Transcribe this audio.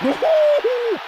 Woohoo!